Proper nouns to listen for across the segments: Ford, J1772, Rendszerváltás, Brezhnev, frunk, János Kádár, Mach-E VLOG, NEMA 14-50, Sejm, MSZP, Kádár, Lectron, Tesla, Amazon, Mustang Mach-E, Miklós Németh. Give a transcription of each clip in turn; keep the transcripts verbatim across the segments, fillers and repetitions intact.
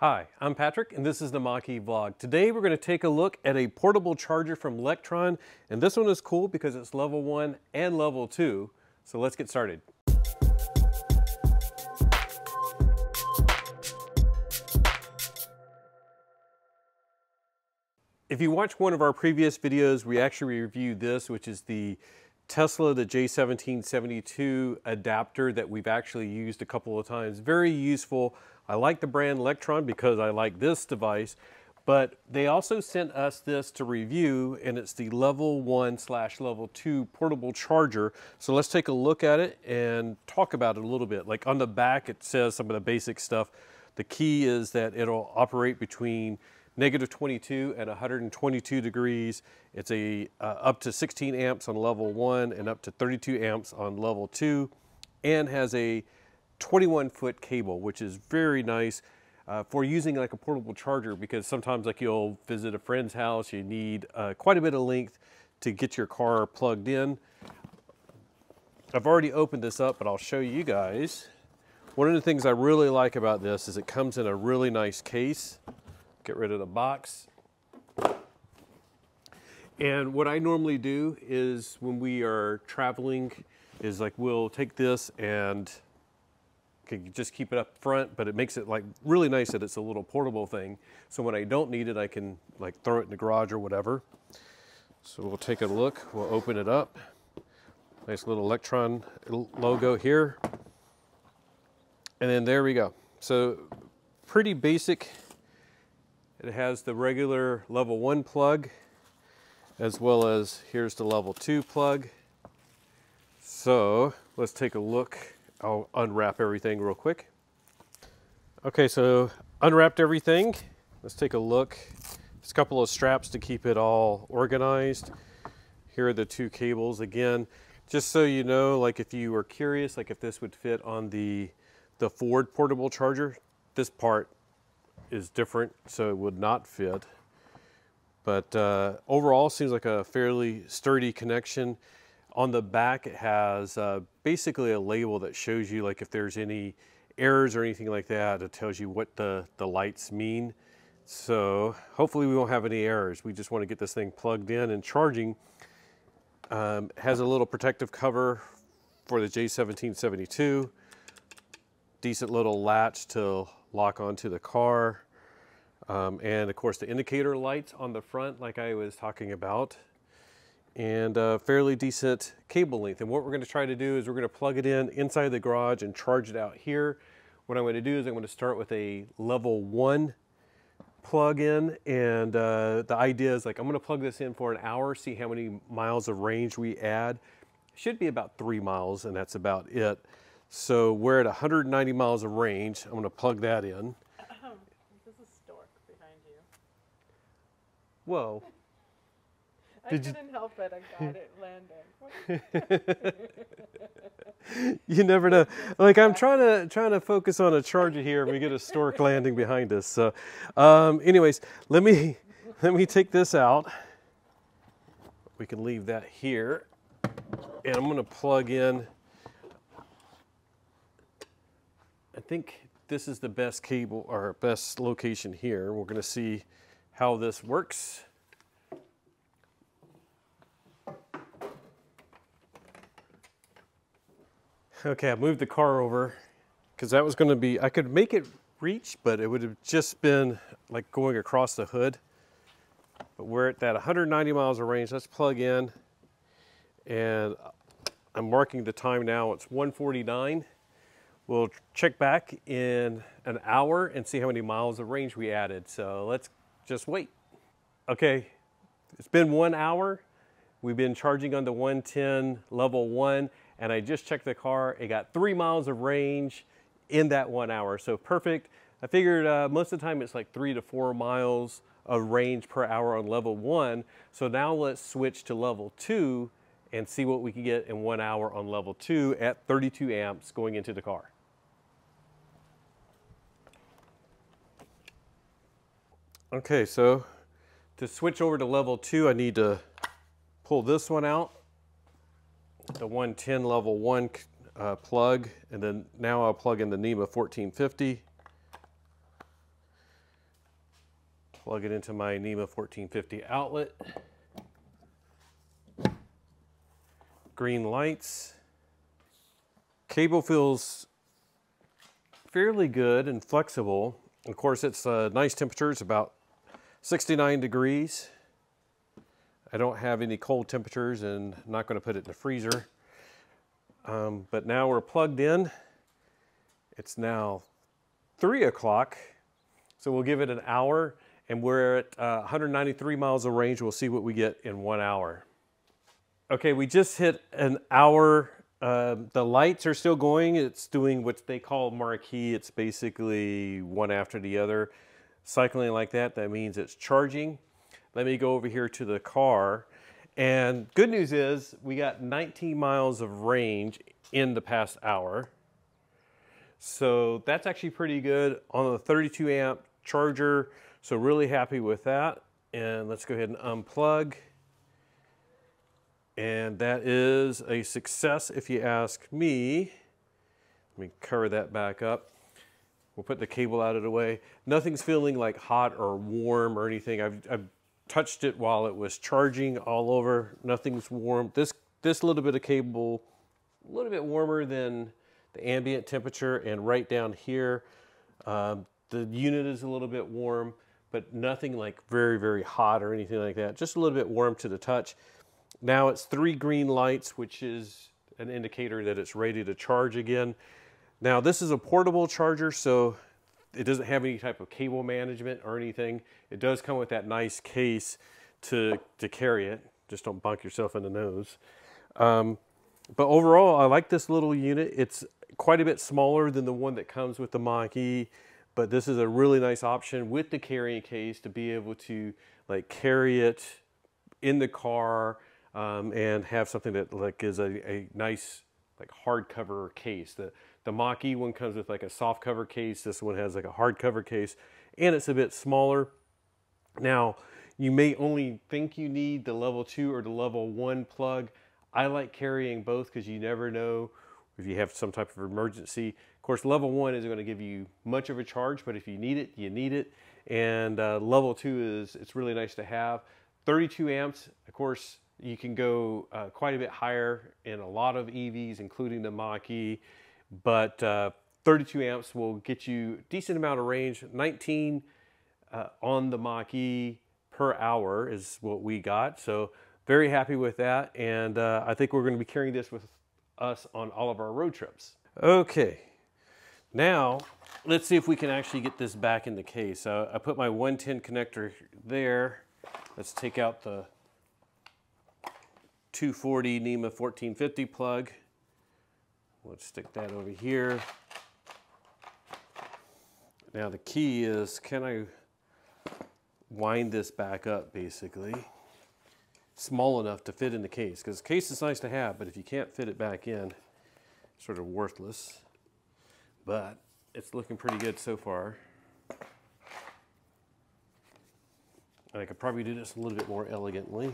Hi, I'm Patrick and this is the Mach-E Vlog. Today we're going to take a look at a portable charger from Lectron, and this one is cool because it's level one and level two. So let's get started. If you watch one of our previous videos, we actually reviewed this, which is the Tesla, the J seventeen seventy-two adapter that we've actually used a couple of times. Very useful. I like the brand Lectron because I like this device, but they also sent us this to review, and it's the level one slash level two portable charger. So let's take a look at it and talk about it a little bit. Like on the back, it says some of the basic stuff. The key is that it'll operate between negative twenty-two and one hundred twenty-two degrees. It's a uh, up to sixteen amps on level one and up to thirty-two amps on level two, and has a twenty-one foot cable, which is very nice uh, for using like a portable charger, because sometimes like you'll visit a friend's house, you need uh, quite a bit of length to get your car plugged in. I've already opened this up, but I'll show you guys. One of the things I really like about this is it comes in a really nice case. Get rid of the box. And what I normally do is when we are traveling is like we'll take this and can just keep it up front, but it makes it like really nice that it's a little portable thing. So when I don't need it, I can like throw it in the garage or whatever. So we'll take a look, we'll open it up. Nice little Lectron logo here. And then there we go. So pretty basic. It has the regular level one plug, as well as here's the level two plug. So let's take a look. I'll unwrap everything real quick. Okay, so unwrapped everything. Let's take a look. There's a couple of straps to keep it all organized. Here are the two cables again. Just so you know, like if you were curious, like if this would fit on the, the Ford portable charger, this part is different, so it would not fit. But uh, overall, seems like a fairly sturdy connection. On the back, it has uh, basically a label that shows you like if there's any errors or anything like that. It tells you what the, the lights mean. So hopefully we won't have any errors. We just want to get this thing plugged in and charging. Um, has a little protective cover for the J seventeen seventy-two. Decent little latch to lock onto the car. Um, and of course the indicator lights on the front, like I was talking about. And a fairly decent cable length. And what we're going to try to do is we're going to plug it in inside the garage and charge it out here. What I'm going to do is I'm going to start with a level one plug in, and uh, the idea is like I'm going to plug this in for an hour, see how many miles of range we add. Should be about three miles, and that's about it. So we're at one hundred ninety miles of range. I'm going to plug that in. There's a stork behind you. Whoa. I Did couldn't you... help it. I got it landing. You never know. Like I'm trying to trying to focus on a charger here, and we get a stork landing behind us. So, um, anyways, let me let me take this out. We can leave that here, and I'm going to plug in. I think this is the best cable or best location here. We're going to see how this works. Okay, I moved the car over because that was going to be, I could make it reach, but it would have just been like going across the hood. But we're at that one hundred ninety miles of range. Let's plug in, and I'm marking the time now. It's one forty-nine. We'll check back in an hour and see how many miles of range we added. So let's just wait. Okay, it's been one hour. We've been charging on the one ten level one. And I just checked the car. It got three miles of range in that one hour. So perfect. I figured uh, most of the time it's like three to four miles of range per hour on level one. So now let's switch to level two and see what we can get in one hour on level two at thirty-two amps going into the car. Okay, so to switch over to level two, I need to pull this one out. The one ten level one uh, plug, and then now I'll plug in the NEMA fourteen fifty. plug it into my NEMA fourteen fifty outlet. Green lights. Cable feels fairly good and flexible. Of course, it's a nice temperature. It's about sixty-nine degrees. I don't have any cold temperatures and I'm not going to put it in the freezer. Um, but now we're plugged in. It's now three o'clock. So we'll give it an hour and we're at uh, one hundred ninety-three miles of range. We'll see what we get in one hour. Okay, we just hit an hour. Uh, the lights are still going. It's doing what they call Mach-E. It's basically one after the other. Cycling like that, that means it's charging. Let me go over here to the car. And good news is we got nineteen miles of range in the past hour. So that's actually pretty good on the thirty-two amp charger. So really happy with that. And let's go ahead and unplug. And that is a success if you ask me. Let me cover that back up. We'll put the cable out of the way. Nothing's feeling like hot or warm or anything. I've, I've touched it while it was charging all over. Nothing's warm. This, this little bit of cable, a little bit warmer than the ambient temperature, and right down here, um, the unit is a little bit warm, but nothing like very, very hot or anything like that. Just a little bit warm to the touch. Now it's three green lights, which is an indicator that it's ready to charge again. Now this is a portable charger, so it doesn't have any type of cable management or anything. It does come with that nice case to, to carry it. Just don't bonk yourself in the nose. Um, but overall, I like this little unit. It's quite a bit smaller than the one that comes with the Mach-E, but this is a really nice option with the carrying case to be able to like carry it in the car, Um, and have something that like is a, a nice like hardcover case. The, the Mach-E one comes with like a soft cover case. This one has like a hardcover case and it's a bit smaller. Now, you may only think you need the level two or the level one plug. I like carrying both because you never know if you have some type of emergency. Of course, level one isn't going to give you much of a charge, but if you need it, you need it. And uh, level two is, it's really nice to have. thirty-two amps, of course, you can go uh, quite a bit higher in a lot of E Vs, including the Mach-E, but uh, thirty-two amps will get you a decent amount of range. nineteen uh, on the Mach-E per hour is what we got, so very happy with that, and uh, I think we're going to be carrying this with us on all of our road trips. Okay, now let's see if we can actually get this back in the case. Uh, I put my one ten connector there. Let's take out the two forty NEMA fourteen fifty plug. Let's stick that over here. Now the key is, can I wind this back up basically? Small enough to fit in the case, because the case is nice to have, but if you can't fit it back in, it's sort of worthless. But it's looking pretty good so far. And I could probably do this a little bit more elegantly.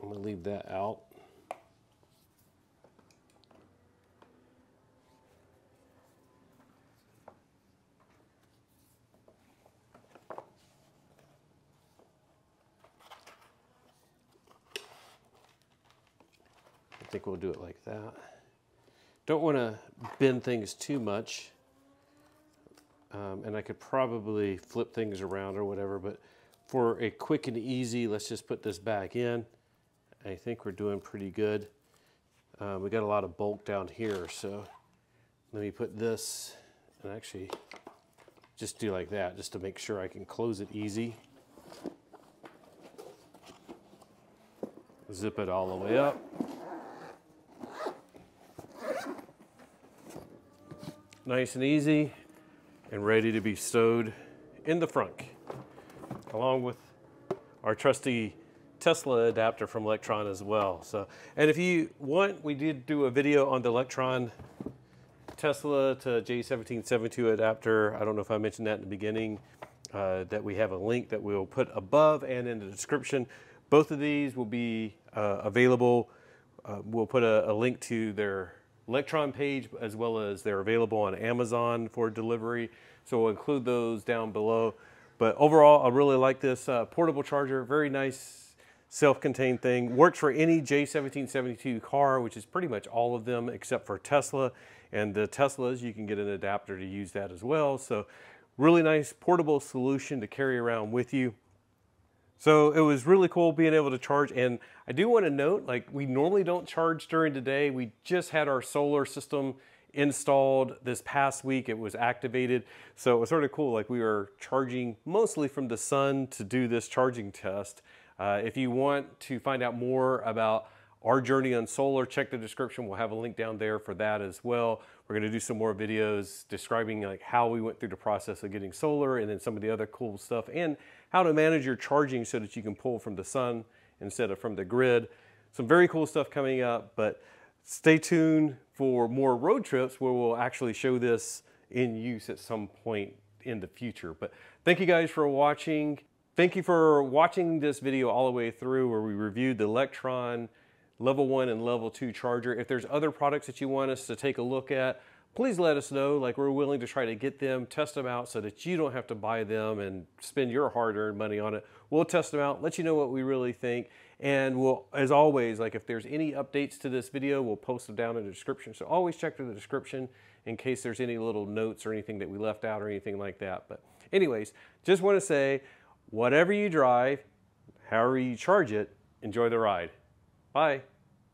I'm gonna leave that out. I think we'll do it like that. Don't want to bend things too much. Um, and I could probably flip things around or whatever, but for a quick and easy, let's just put this back in. I think we're doing pretty good. Um, we got a lot of bulk down here, so let me put this and actually just do like that, just to make sure I can close it easy. Zip it all the way up. Nice and easy and ready to be stowed in the frunk, along with our trusty Tesla adapter from Lectron as well. So, and if you want, we did do a video on the Lectron Tesla to J seventeen seventy-two adapter. I don't know if I mentioned that in the beginning, uh, that we have a link that we'll put above and in the description. Both of these will be uh, available. Uh, we'll put a, a link to their Lectron page, as well as they're available on Amazon for delivery. So we'll include those down below. But overall, I really like this uh, portable charger. Very nice, self-contained thing. Works for any J seventeen seventy-two car, which is pretty much all of them except for Tesla. And the Teslas, you can get an adapter to use that as well. So really nice portable solution to carry around with you. So it was really cool being able to charge. And I do want to note, like, we normally don't charge during the day. We just had our solar system installed this past week. It was activated. So it was sort of cool. Like, we were charging mostly from the sun to do this charging test. Uh, if you want to find out more about our journey on solar, check the description. We'll have a link down there for that as well. We're going to do some more videos describing like how we went through the process of getting solar, and then some of the other cool stuff, and how to manage your charging so that you can pull from the sun instead of from the grid. Some very cool stuff coming up, but stay tuned for more road trips where we'll actually show this in use at some point in the future. But thank you guys for watching. Thank you for watching this video all the way through, where we reviewed the Lectron level one and level two charger. If there's other products that you want us to take a look at, please let us know. Like, we're willing to try to get them, test them out so that you don't have to buy them and spend your hard-earned money on it. We'll test them out, let you know what we really think. And we'll, as always, like, if there's any updates to this video, we'll post them down in the description. So always check the description in case there's any little notes or anything that we left out or anything like that. But anyways, just want to say, whatever you drive, however you charge it, enjoy the ride. Bye.